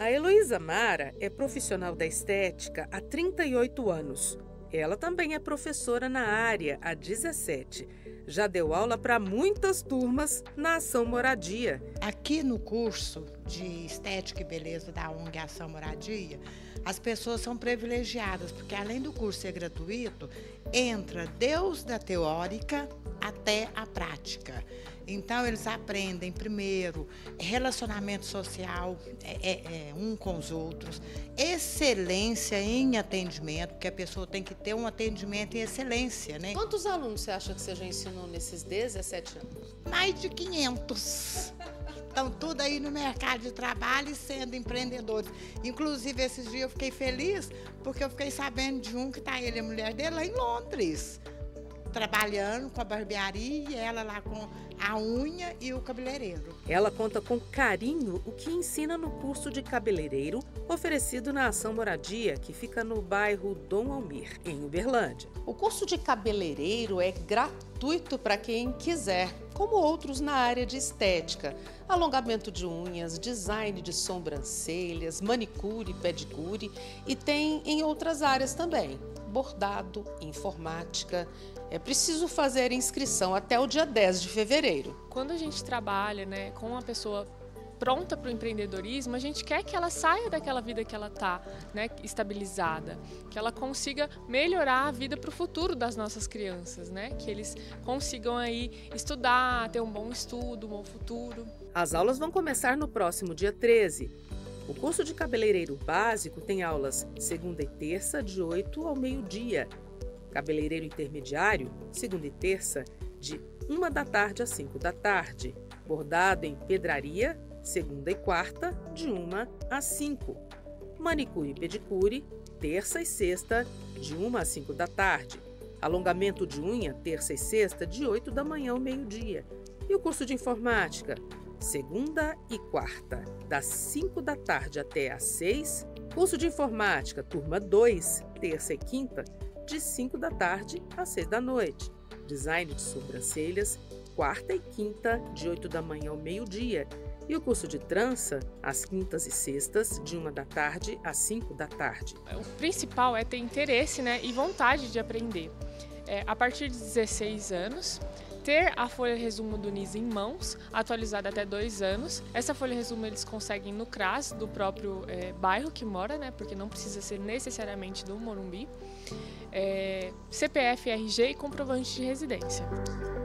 A Heloísa Mara é profissional da estética há 38 anos. Ela também é professora na área há 17. Já deu aula para muitas turmas na Ação Moradia. Aqui no curso de Estética e Beleza da ONG Ação Moradia, as pessoas são privilegiadas, porque além do curso ser gratuito, entra desde a teórica até a prática. Então eles aprendem primeiro relacionamento social um com os outros, excelência em atendimento, porque a pessoa tem que ter um atendimento em excelência, né? Quantos alunos você acha que você já ensinou nesses 17 anos? Mais de 500. Estão tudo aí no mercado de trabalho e sendo empreendedores. Inclusive, esses dias eu fiquei feliz porque eu fiquei sabendo de um que está ele e a mulher dele lá em Londres, trabalhando com a barbearia e ela lá com a unha e o cabeleireiro. Ela conta com carinho o que ensina no curso de cabeleireiro oferecido na Ação Moradia, que fica no bairro Dom Almir, em Uberlândia. O curso de cabeleireiro é gratuito para quem quiser, como outros na área de estética, alongamento de unhas, design de sobrancelhas, manicure, pedicure e tem em outras áreas também, bordado, informática. É preciso fazer inscrição até o dia 10 de fevereiro. Quando a gente trabalha, né, com uma pessoa pronta para o empreendedorismo, a gente quer que ela saia daquela vida que ela está, né, estabilizada, que ela consiga melhorar a vida para o futuro das nossas crianças, né, que eles consigam aí estudar, ter um bom estudo, um bom futuro. As aulas vão começar no próximo dia 13. O curso de cabeleireiro básico tem aulas segunda e terça, de 8 ao meio-dia. Cabeleireiro intermediário, segunda e terça, de 1 da tarde às 5 da tarde. Bordado em pedraria, segunda e quarta, de 1 às 5. Manicure e pedicure, terça e sexta, de 1 às 5 da tarde. Alongamento de unha, terça e sexta, de 8 da manhã ao meio-dia. E o curso de informática, segunda e quarta, das 5 da tarde até às 6. Curso de informática, turma 2, terça e quinta, de 5 da tarde às 6 da noite. Design de sobrancelhas, quarta e quinta, de 8 da manhã ao meio-dia. E o curso de trança, às quintas e sextas, de 1 da tarde às 5 da tarde. O principal é ter interesse, né, e vontade de aprender. A partir de 16 anos, ter a folha resumo do NIS em mãos, atualizada até 2 anos. Essa folha resumo eles conseguem no CRAS do próprio bairro que mora, né, porque não precisa ser necessariamente do Morumbi. CPF, RG e comprovante de residência.